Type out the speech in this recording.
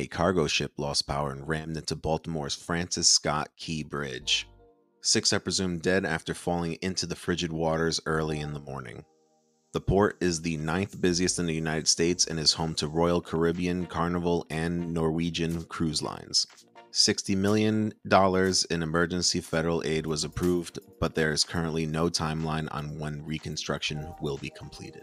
A cargo ship lost power and rammed into Baltimore's Francis Scott Key Bridge. 6 are presumed dead after falling into the frigid waters early in the morning. The port is the 9th busiest in the United States and is home to Royal Caribbean, Carnival, and Norwegian Cruise Lines. $60 million in emergency federal aid was approved, but there is currently no timeline on when reconstruction will be completed.